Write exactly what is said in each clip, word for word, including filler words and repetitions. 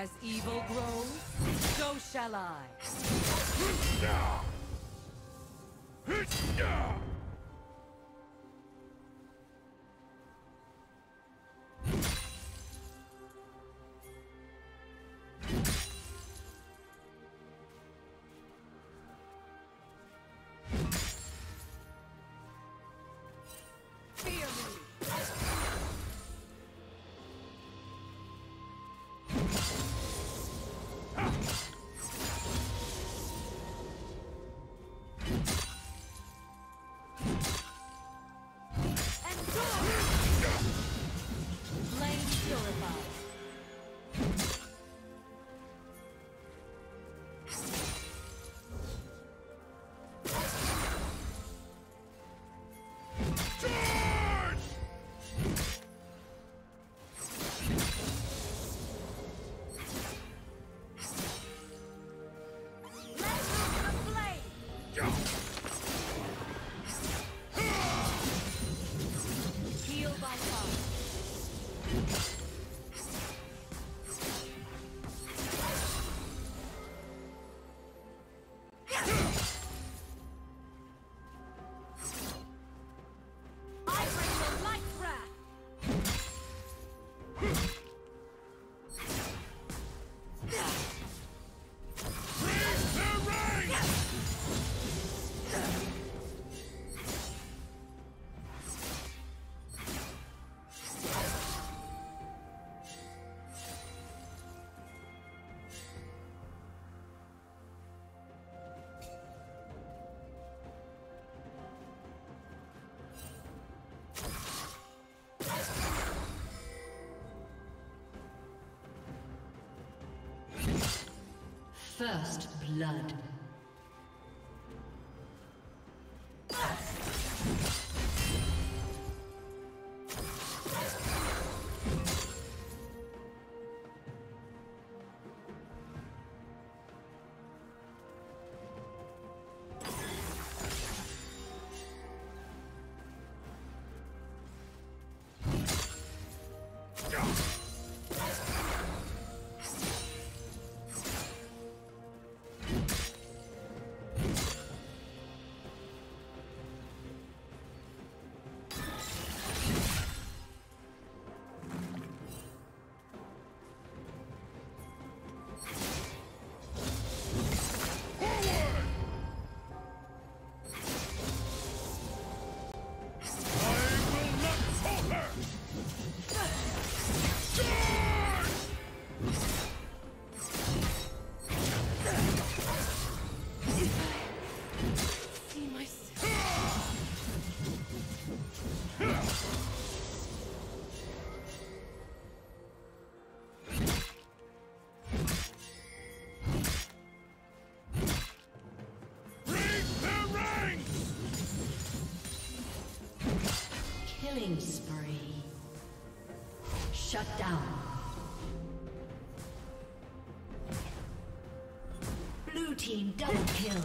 As evil grows, so shall I. First blood. Killing spree. Shut down. Blue team double kill.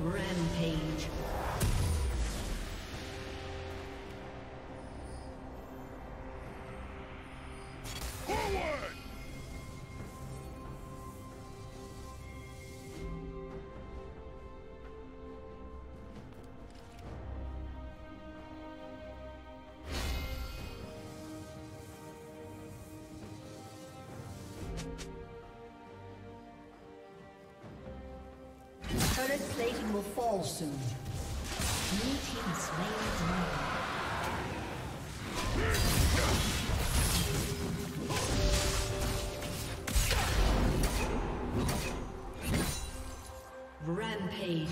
Rampage. Current plating will fall soon. New team slain dragon. Rampage.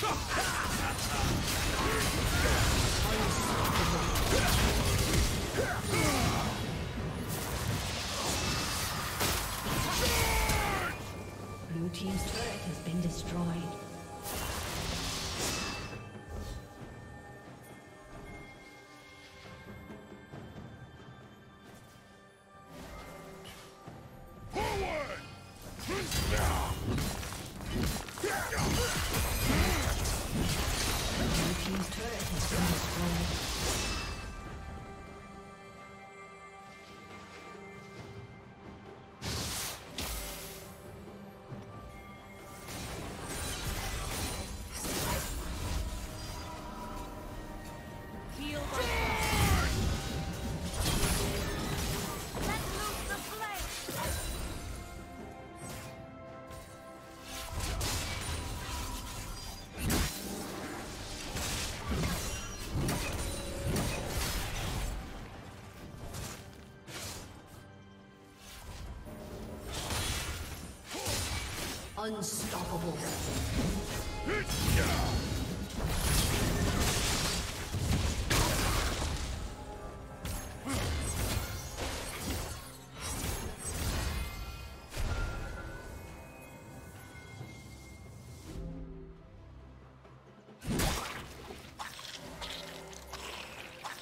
Blue team's turret has been destroyed. Unstoppable.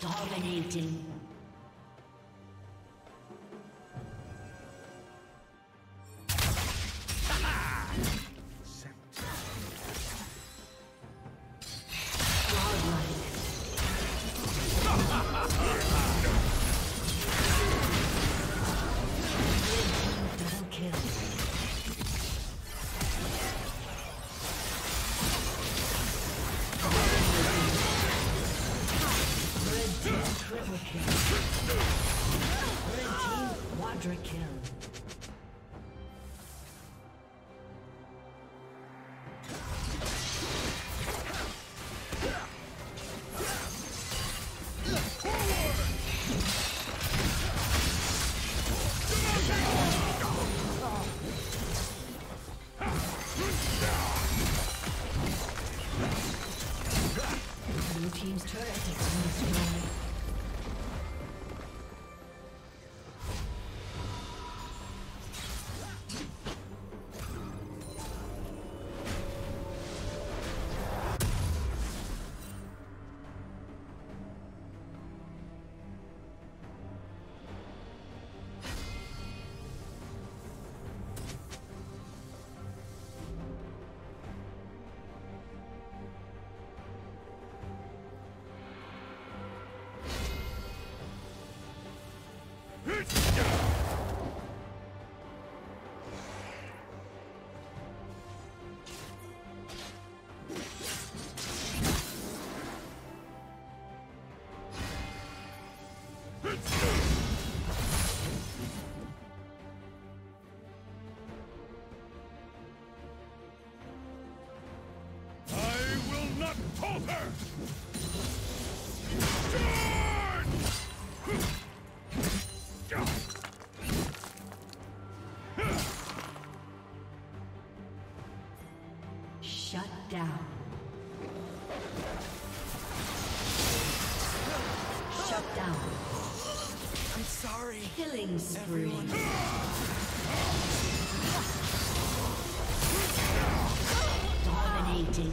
Dominating. Shut down. Shut down. I'm sorry. Killing spree. Dominating.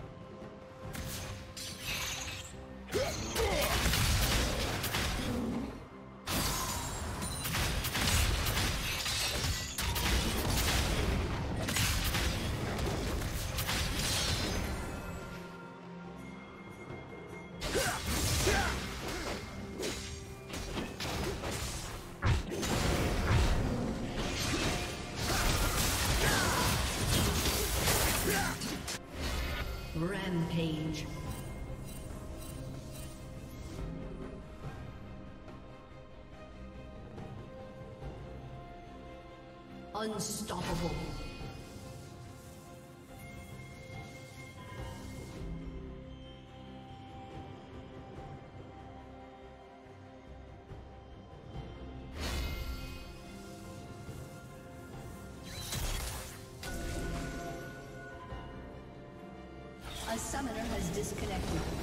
Rampage. Unstoppable. A summoner has disconnected.